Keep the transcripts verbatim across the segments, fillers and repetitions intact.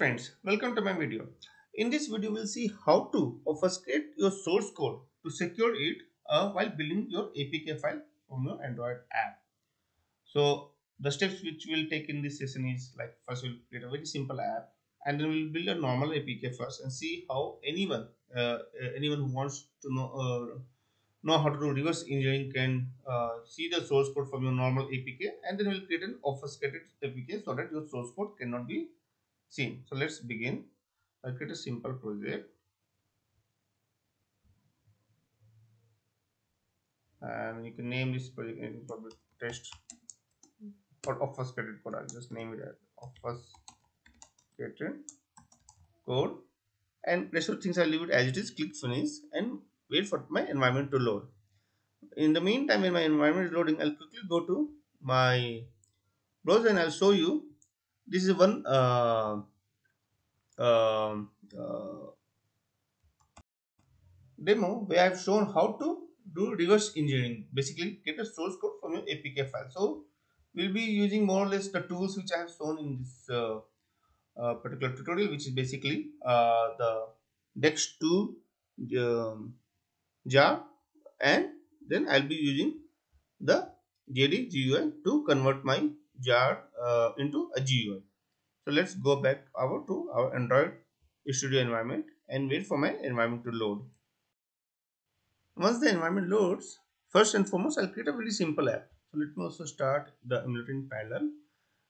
friends, welcome to my video. In this video, we'll see how to obfuscate your source code to secure it uh, while building your A P K file from your Android app. So the steps which we'll take in this session is like first we'll create a very simple app and then we'll build a normal A P K first and see how anyone uh, anyone who wants to know uh, know how to do reverse engineering can uh, see the source code from your normal A P K, and then we'll create an obfuscated A P K so that your source code cannot be seen. So let's begin. I'll create a simple project and you can name this project anything, probably test or obfuscated code. I'll just name it as obfuscated code, and rest of things I'll leave it as it is. Click finish and wait for my environment to load. In the meantime, when my environment is loading, I'll quickly go to my browser and I'll show you. This is one uh, uh, uh, demo where I've shown how to do reverse engineering. Basically, get a source code from your A P K file. So we'll be using more or less the tools which I have shown in this uh, uh, particular tutorial, which is basically uh, the Dex two jar, and then I'll be using the J D G U I to convert my jar uh, into a G U I. So let's go back over to our Android Studio environment and wait for my environment to load. Once the environment loads, first and foremost I'll create a very simple app. So let me also start the emulator in parallel,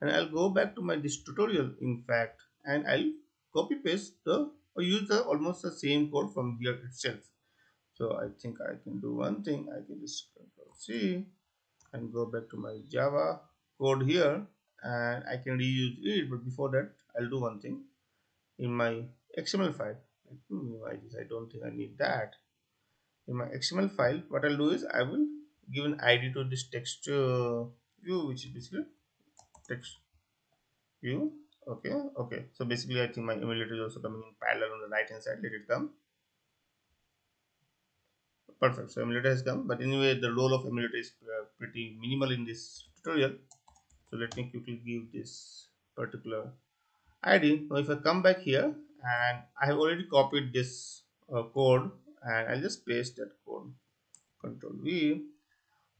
and I'll go back to my this tutorial in fact, and I'll copy paste the or use the almost the same code from here itself. So I think I can do one thing. I can just control C and go back to my Java code here, and I can reuse it. But before that, I'll do one thing in my X M L file. I don't think I need that. In my X M L file, what I'll do is I will give an I D to this text view, which is basically text view. Okay, okay. So basically, I think my emulator is also coming in parallel on the right hand side. Let it come. Perfect. So emulator has come, but anyway, the role of emulator is pretty minimal in this tutorial. So let me quickly give this particular I D. Now if I come back here, and I have already copied this uh, code, and I'll just paste that code. Control V.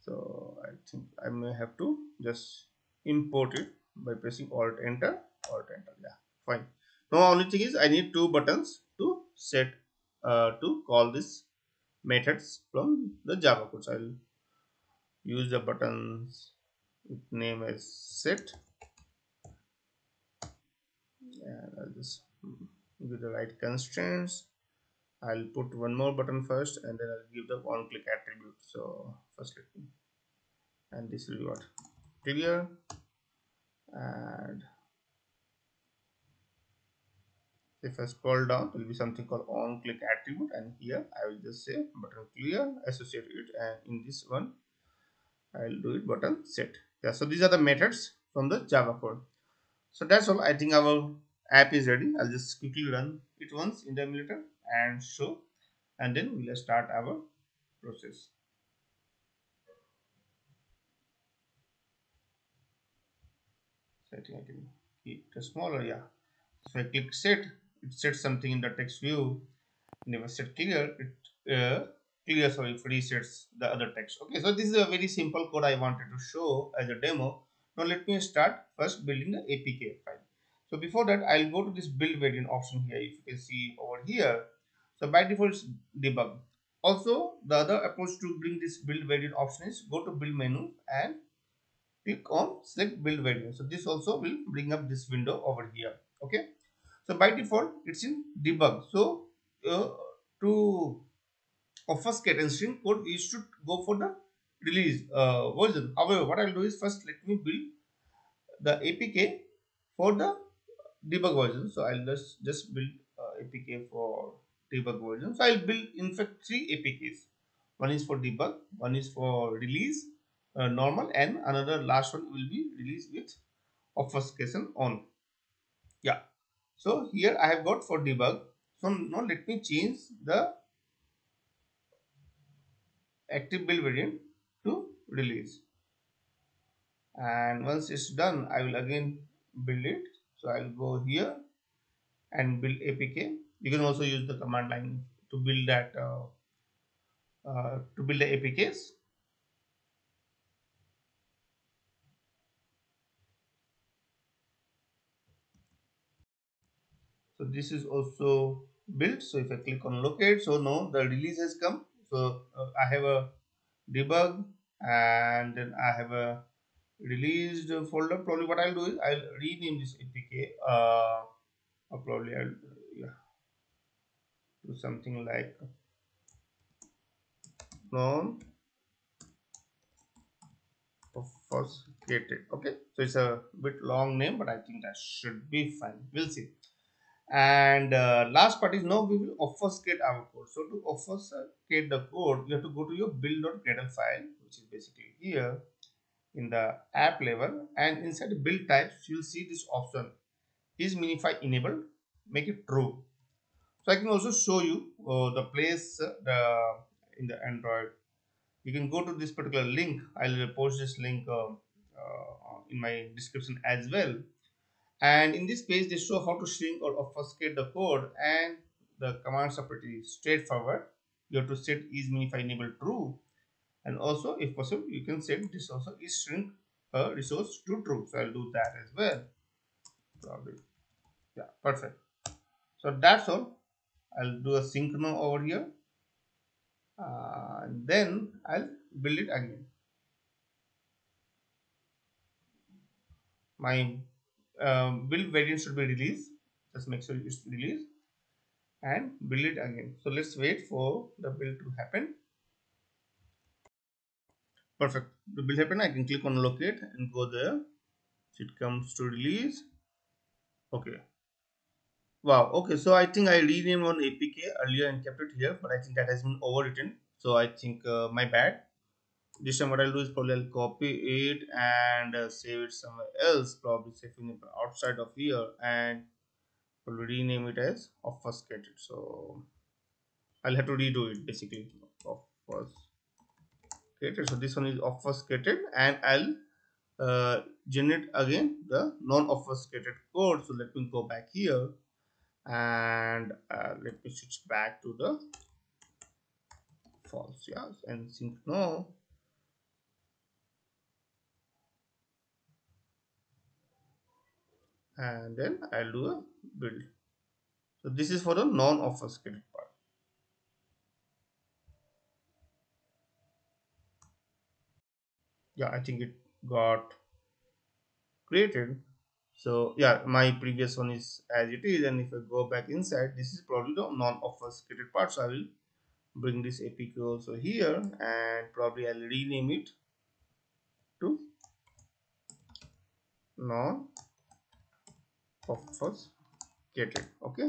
So I think I may have to just import it by pressing Alt Enter. Alt Enter. Yeah, fine. Now only thing is I need two buttons to set uh, to call this methods from the Java code. So I'll use the buttons with name as set, and I'll just give the right constraints. I'll put one more button first, and then I'll give the one click attribute. So first click, and this will be what trigger, and if I scroll down, it will be something called on click attribute, and here I will just say button clear, associate it, and in this one I'll do it button set. Yeah, so these are the methods from the Java code. So that's all. I think our app is ready. I'll just quickly run it once in the emulator and show, and then we'll start our process. So I think I can keep it smaller. Yeah. So I click set. It sets something in the text view. Never set clear, it uh, clear sorry it resets the other text. Okay, so this is a very simple code I wanted to show as a demo. Now let me start first building the A P K file. So before that, I'll go to this build variant option here. If you can see over here, so by default it's debug. Also, the other approach to bring this build variant option is go to build menu and click on select build variant. So this also will bring up this window over here. Okay, so by default it's in debug. So uh, to obfuscate and shrink code, we should go for the release uh, version. However, what I'll do is first let me build the A P K for the debug version. So I'll just just build uh, A P K for debug version. So I'll build in fact three A P Ks. One is for debug, one is for release uh, normal, and another last one will be released with obfuscation on. Yeah, so here I have got for debug. So now let me change the active build variant to release, and once it's done I will again build it. So I'll go here and build A P K. You can also use the command line to build that uh, uh, to build the A P Ks. So this is also built. So if I click on locate, so now the release has come. So uh, I have a debug and then I have a released folder. Probably what I'll do is I'll rename this A P K. Uh, or probably I'll yeah, do something like non obfuscated. Okay, so it's a bit long name, but I think that should be fine. We'll see. And uh, last part is now we will obfuscate our code. So to obfuscate the code, you have to go to your build.gradle file, which is basically here in the app level, and inside the build types you'll see this option is minify enabled, make it true. So I can also show you uh, the place uh, the in the Android. You can go to this particular link. I'll post this link uh, uh, in my description as well. And in this page they show how to shrink or obfuscate the code, and the commands are pretty straightforward. You have to set is minify enable true, and also if possible you can set this also is shrink a resource to true. So I'll do that as well. Probably. Yeah, perfect. So that's all. I'll do a sync now over here, uh, and then I'll build it again. My Um, build variant should be released. Just make sure it's released and build it again. So let's wait for the build to happen. Perfect. The build happen. I can click on locate and go there. So it comes to release. Okay. Wow. Okay. So I think I renamed on A P K earlier and kept it here, but I think that has been overwritten. So I think uh, my bad. This time what I'll do is probably I'll copy it and uh, save it somewhere else, probably saving it outside of here, and we'll rename it as obfuscated. So I'll have to redo it basically. Obfuscated. So this one is obfuscated, and I'll uh, generate again the non-obfuscated code. So let me go back here and uh, let me switch back to the false. Yeah, and sync now. And then I'll do a build. So this is for the non-obfuscated part. Yeah, I think it got created. So yeah, my previous one is as it is, and if I go back inside, this is probably the non-obfuscated part. So I will bring this A P K also here, and probably I'll rename it to non obfuscated. Okay,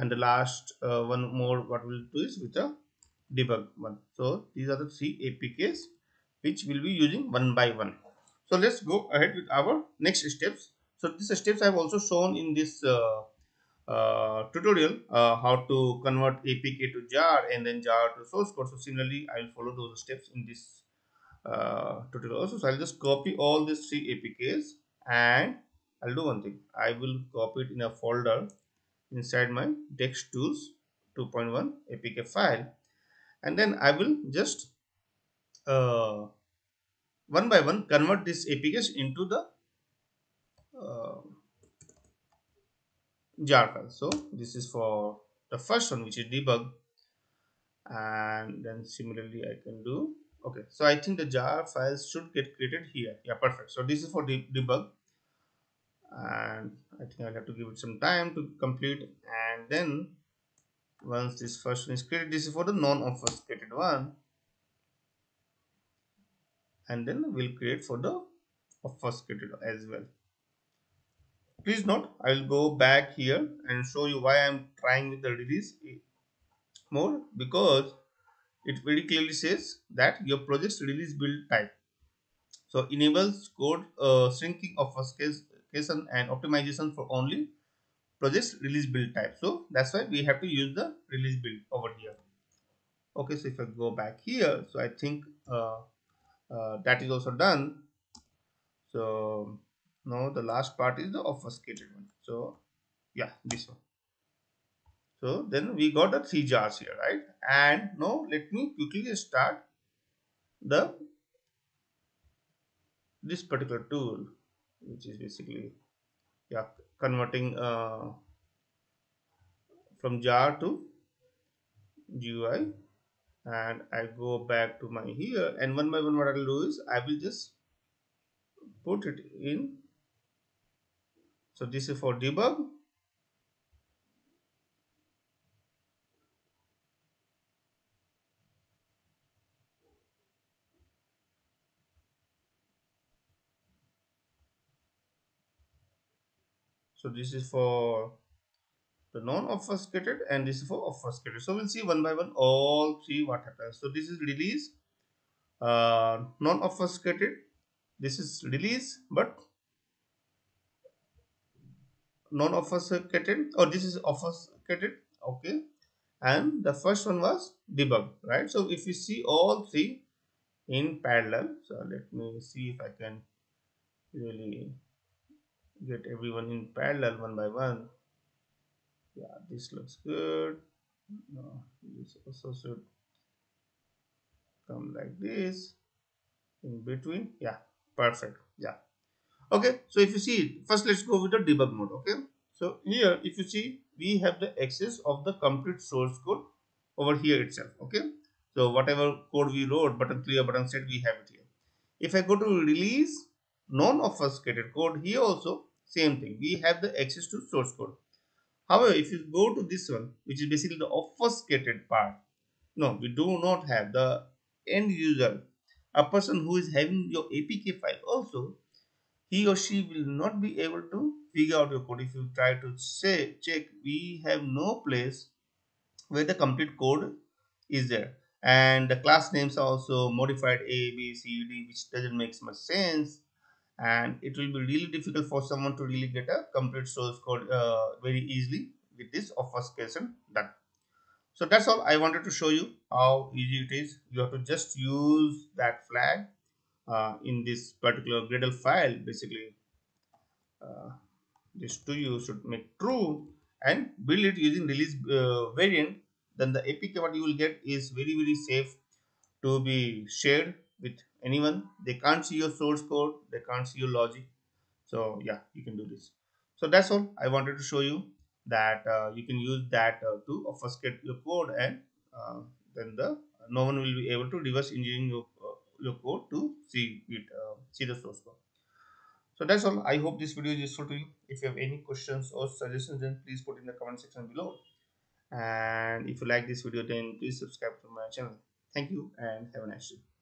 and the last uh, one more what we'll do is with a debug one. So these are the three A P Ks which we'll be using one by one. So let's go ahead with our next steps. So these steps I've also shown in this uh, uh, tutorial, uh, how to convert A P K to jar and then jar to source code. So similarly I'll follow those steps in this uh, tutorial also. So I'll just copy all these three A P Ks, and I'll do one thing. I will copy it in a folder inside my DEX tools two point one A P K file, and then I will just uh, one by one convert these A P Ks into the uh, jar file. So this is for the first one, which is debug, and then similarly I can do. Okay, so I think the jar files should get created here. Yeah, perfect. So this is for de debug. And I think I'll have to give it some time to complete, and then once this first one is created, this is for the non-obfuscated one, and then we'll create for the obfuscated as well. Please note, I'll go back here and show you why I'm trying with the release mode, because it very clearly says that your project's release build type. So enables code uh, shrinking obfuscation and optimization for only projects release build type. So that's why we have to use the release build over here. Okay, so if I go back here, so I think uh, uh, that is also done. So now the last part is the obfuscated one. So yeah, this one. So then we got the three jars here, right? And now let me quickly start the this particular tool, which is basically yeah converting uh, from jar to G U I. And I go back to my here, and one by one what I will do is I will just put it in. So this is for debug. So this is for the non-obfuscated, and this is for obfuscated. So we'll see one by one all three what happens. So this is release, uh, non-obfuscated. This is release but non-obfuscated, or this is obfuscated. Okay, and the first one was debug, right? So if you see all three in parallel, so let me see if I can really get everyone in parallel one by one. Yeah, this looks good. No, this also should come like this in between. Yeah, perfect. Yeah, okay. So if you see, first let's go with the debug mode. Okay, so here if you see, we have the access of the complete source code over here itself. Okay, so whatever code we wrote, button clear, button set, we have it here. If I go to release non-obfuscated code, here also same thing, we have the access to source code. However, if you go to this one, which is basically the obfuscated part, no, we do not have the end user, a person who is having your A P K file also, he or she will not be able to figure out your code. If you try to say, check, we have no place where the complete code is there. And the class names are also modified A, B, C, D, which doesn't make much sense. And it will be really difficult for someone to really get a complete source code uh, very easily with this obfuscation done. So that's all I wanted to show you, how easy it is. You have to just use that flag uh, in this particular Gradle file. Basically, uh, this to you should make true and build it using release uh, variant. Then the A P K what you will get is very very safe to be shared with anyone. They can't see your source code, they can't see your logic. So yeah, you can do this. So that's all I wanted to show you, that uh, you can use that uh, to obfuscate your code, and uh, then the no one will be able to reverse engineering your, uh, your code to see it uh, see the source code. So that's all. I hope this video is useful to you. If you have any questions or suggestions, then please put in the comment section below. And if you like this video, then please subscribe to my channel. Thank you and have a nice day.